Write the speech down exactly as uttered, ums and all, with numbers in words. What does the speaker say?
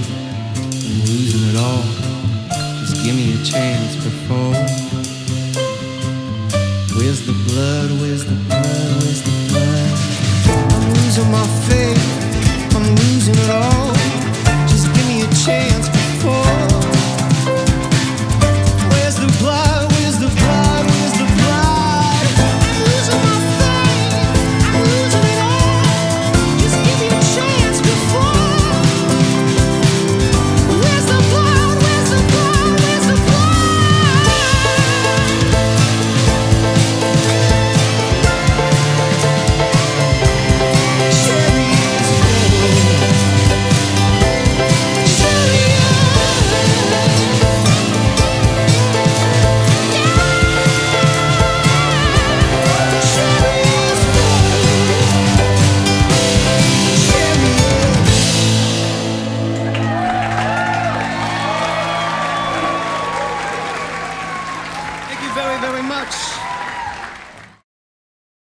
afraid of losing it all. Just give me a chance before